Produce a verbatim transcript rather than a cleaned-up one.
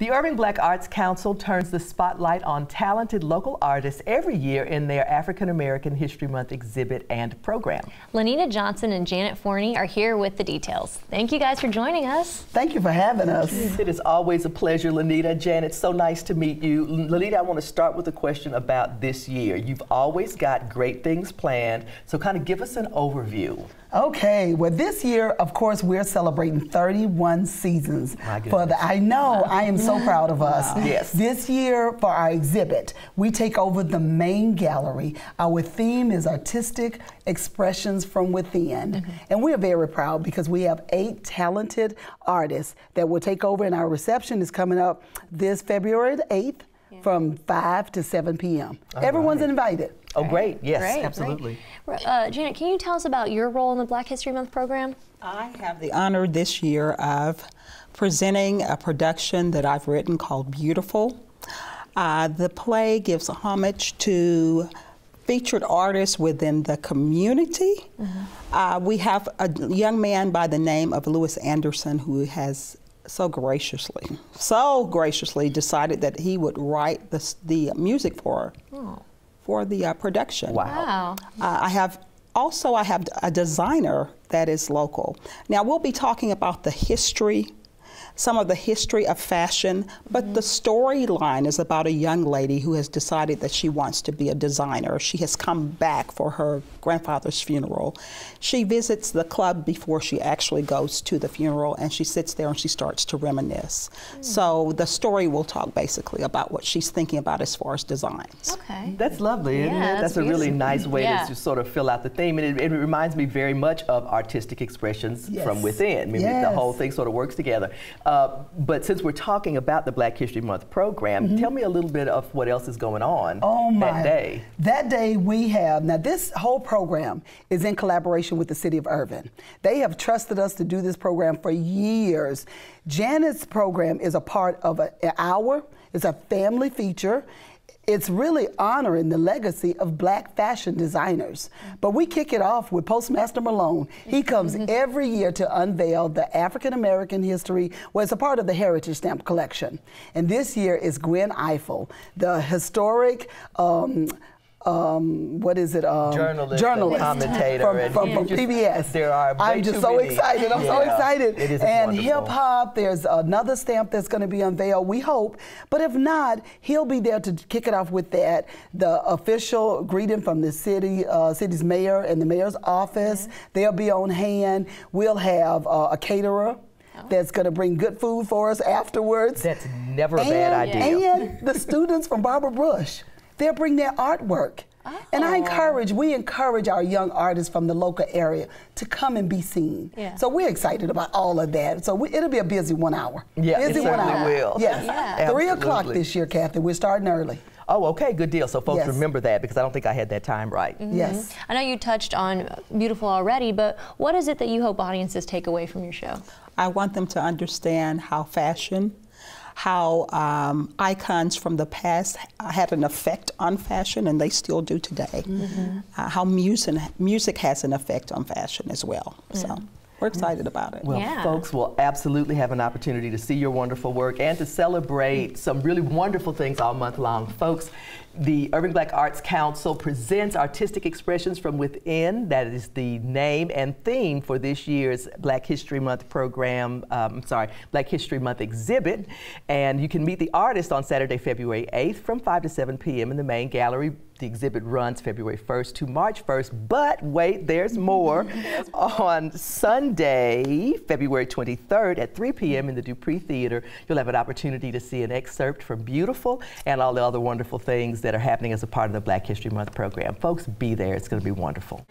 The Irving Black Arts Council turns the spotlight on talented local artists every year in their African American History Month exhibit and program. LaNita Johnson and Janet Forney are here with the details. Thank you guys for joining us. Thank you for having us. It is always a pleasure, LaNita. Janet, so nice to meet you. LaNita, I want to start with a question about this year. You've always got great things planned, so kind of give us an overview. Okay, well this year, of course, we're celebrating thirty-one seasons. For the, I know, I am so proud of us. Wow. Yes. This year, for our exhibit, we take over the main gallery. Our theme is Artistic Expressions from Within. Mm-hmm. And we are very proud because we have eight talented artists that will take over, and our reception is coming up this February the eighth. Yeah. From five to seven P M All Everyone's right. invited. Oh, great. Yes, great, absolutely. Great. Uh, Janet, can you tell us about your role in the Black History Month program? I have the honor this year of presenting a production that I've written called Beautiful. Uh, the play gives homage to featured artists within the community. Mm-hmm. uh, we have a young man by the name of Lewis Anderson who has so graciously, so graciously decided that he would write the, the music for oh. for the uh, production. Wow. wow. Uh, I have also I have a designer that is local. Now we'll be talking about the history, some of the history of fashion, but mm-hmm. the storyline is about a young lady who has decided that she wants to be a designer. She has come back for her grandfather's funeral. She visits the club before she actually goes to the funeral, and she sits there and she starts to reminisce. Mm. So the story will talk basically about what she's thinking about as far as designs. Okay. That's lovely, yeah, isn't it? That's, that's a really nice way yeah. to sort of fill out the theme, and it, it reminds me very much of Artistic Expressions yes. from Within. I mean, yes. the whole thing sort of works together. Uh, but since we're talking about the Black History Month program, mm-hmm. tell me a little bit of what else is going on oh my. that day. That day we have, now this whole program is in collaboration with the City of Irving. They have trusted us to do this program for years. Janet's program is a part of a, an hour, it's a family feature. It's really honoring the legacy of Black fashion designers. But we kick it off with Postmaster Malone. He comes every year to unveil the African American history, well, it's a part of the Heritage Stamp Collection. And this year is Gwen Ifill, the historic, um, Um, what is it? Um, journalist, journalist commentator from, from, from P B S. There are I'm just so many. excited. I'm yeah. so excited. It is and hip hop, there's another stamp that's going to be unveiled, we hope. But if not, he'll be there to kick it off with that. The official greeting from the city, uh, city's mayor and the mayor's office. Mm-hmm. They'll be on hand. We'll have uh, a caterer. That's going to bring good food for us afterwards. That's never a and, bad idea. And the students from Barbara Bush. They'll bring their artwork. Oh. And I encourage, we encourage our young artists from the local area to come and be seen. Yeah. So we're excited about all of that. So we, it'll be a busy one hour. Yeah, busy it certainly one hour. will. Yes. Yeah. Three o'clock this year, Kathy. We're starting early. Oh, okay, good deal. So folks yes. remember that, because I don't think I had that time right. Mm-hmm. Yes. I know you touched on Beautiful already, but what is it that you hope audiences take away from your show? I want them to understand how fashion how um, icons from the past had an effect on fashion, and they still do today. Mm-hmm. uh, how music, music has an effect on fashion as well. Yeah. So we're excited about it. Well, yeah. folks will absolutely have an opportunity to see your wonderful work and to celebrate some really wonderful things all month long. Folks, the Irving Black Arts Council presents Artistic Expressions from Within. That is the name and theme for this year's Black History Month program, um, sorry, Black History Month exhibit. And you can meet the artist on Saturday, February eighth from five to seven P M in the main gallery. The exhibit runs February first to March first, but wait, there's more. On Sunday, February twenty-third at three P M in the Dupree Theater, you'll have an opportunity to see an excerpt from Beautiful and all the other wonderful things that are happening as a part of the Black History Month program. Folks, be there. It's going to be wonderful.